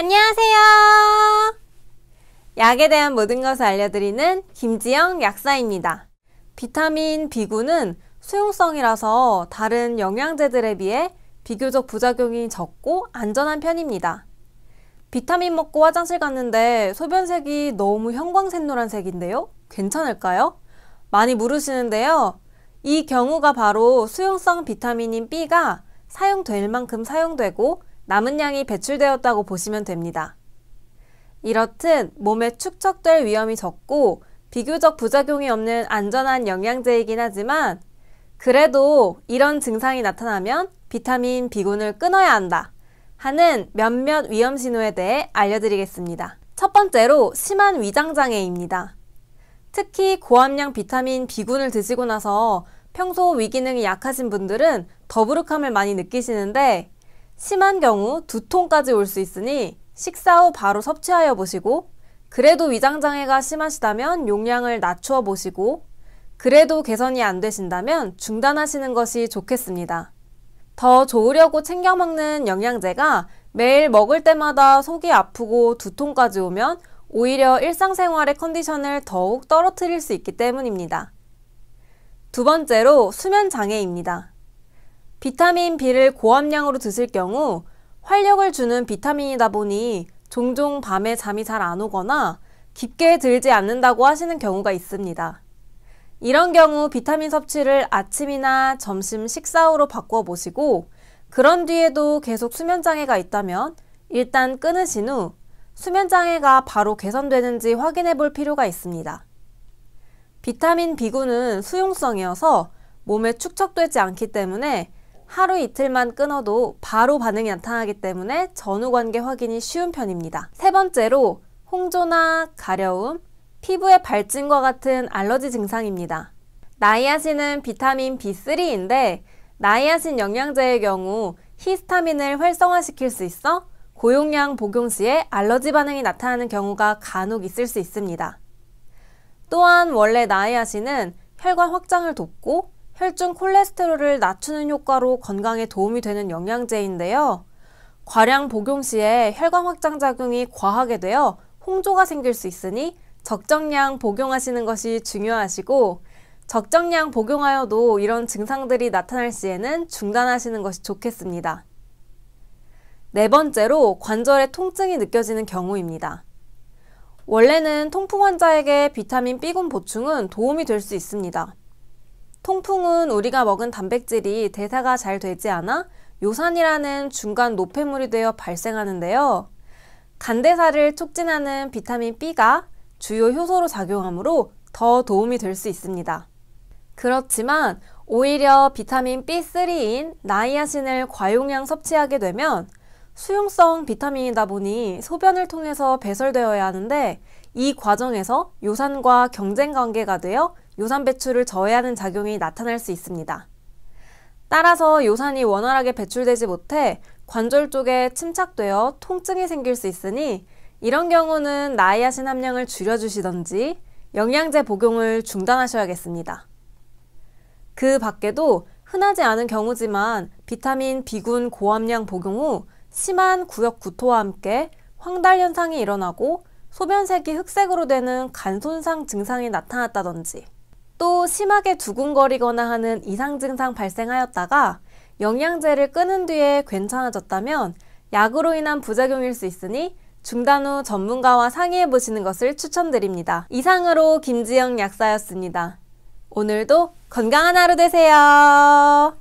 안녕하세요. 약에 대한 모든 것을 알려드리는 김지영 약사입니다. 비타민 B군은 수용성이라서 다른 영양제들에 비해 비교적 부작용이 적고 안전한 편입니다. 비타민 먹고 화장실 갔는데 소변색이 너무 형광색노란색인데요? 괜찮을까요? 많이 물으시는데요. 이 경우가 바로 수용성 비타민인 B가 사용될 만큼 사용되고 남은 양이 배출되었다고 보시면 됩니다. 이렇듯 몸에 축적될 위험이 적고 비교적 부작용이 없는 안전한 영양제이긴 하지만 그래도 이런 증상이 나타나면 비타민 B군을 끊어야 한다 하는 몇몇 위험 신호에 대해 알려드리겠습니다. 첫 번째로 심한 위장장애입니다. 특히 고함량 비타민 B군을 드시고 나서 평소 위기능이 약하신 분들은 더부룩함을 많이 느끼시는데 심한 경우 두통까지 올 수 있으니 식사 후 바로 섭취하여 보시고, 그래도 위장장애가 심하시다면 용량을 낮추어 보시고, 그래도 개선이 안 되신다면 중단하시는 것이 좋겠습니다. 더 좋으려고 챙겨 먹는 영양제가 매일 먹을 때마다 속이 아프고 두통까지 오면 오히려 일상생활의 컨디션을 더욱 떨어뜨릴 수 있기 때문입니다. 두 번째로 수면장애입니다. 비타민 B를 고함량으로 드실 경우 활력을 주는 비타민이다 보니 종종 밤에 잠이 잘 안 오거나 깊게 들지 않는다고 하시는 경우가 있습니다. 이런 경우 비타민 섭취를 아침이나 점심 식사 후로 바꿔 보시고, 그런 뒤에도 계속 수면장애가 있다면 일단 끊으신 후 수면장애가 바로 개선되는지 확인해 볼 필요가 있습니다. 비타민 B군은 수용성이어서 몸에 축적되지 않기 때문에 하루 이틀만 끊어도 바로 반응이 나타나기 때문에 전후 관계 확인이 쉬운 편입니다. 세 번째로 홍조나 가려움, 피부의 발진과 같은 알러지 증상입니다. 나이아신은 비타민 B3인데 나이아신 영양제의 경우 히스타민을 활성화시킬 수 있어 고용량 복용 시에 알러지 반응이 나타나는 경우가 간혹 있을 수 있습니다. 또한 원래 나이아신은 혈관 확장을 돕고 혈중 콜레스테롤을 낮추는 효과로 건강에 도움이 되는 영양제인데요. 과량 복용 시에 혈관 확장 작용이 과하게 되어 홍조가 생길 수 있으니 적정량 복용하시는 것이 중요하시고, 적정량 복용하여도 이런 증상들이 나타날 시에는 중단하시는 것이 좋겠습니다. 네 번째로 관절의 통증이 느껴지는 경우입니다. 원래는 통풍 환자에게 비타민 B군 보충은 도움이 될 수 있습니다. 통풍은 우리가 먹은 단백질이 대사가 잘 되지 않아 요산이라는 중간 노폐물이 되어 발생하는데요. 간대사를 촉진하는 비타민 B가 주요 효소로 작용하므로 더 도움이 될 수 있습니다. 그렇지만 오히려 비타민 B3인 나이아신을 과용량 섭취하게 되면 수용성 비타민이다 보니 소변을 통해서 배설되어야 하는데 이 과정에서 요산과 경쟁 관계가 되어 요산 배출을 저해하는 작용이 나타날 수 있습니다. 따라서 요산이 원활하게 배출되지 못해 관절 쪽에 침착되어 통증이 생길 수 있으니 이런 경우는 나이아신 함량을 줄여주시던지 영양제 복용을 중단하셔야겠습니다. 그 밖에도 흔하지 않은 경우지만 비타민 B군 고함량 복용 후 심한 구역 구토와 함께 황달 현상이 일어나고 소변색이 흑색으로 되는 간손상 증상이 나타났다던지, 또 심하게 두근거리거나 하는 이상 증상 발생하였다가 영양제를 끊은 뒤에 괜찮아졌다면 약으로 인한 부작용일 수 있으니 중단 후 전문가와 상의해 보시는 것을 추천드립니다. 이상으로 김지영 약사였습니다. 오늘도 건강한 하루 되세요.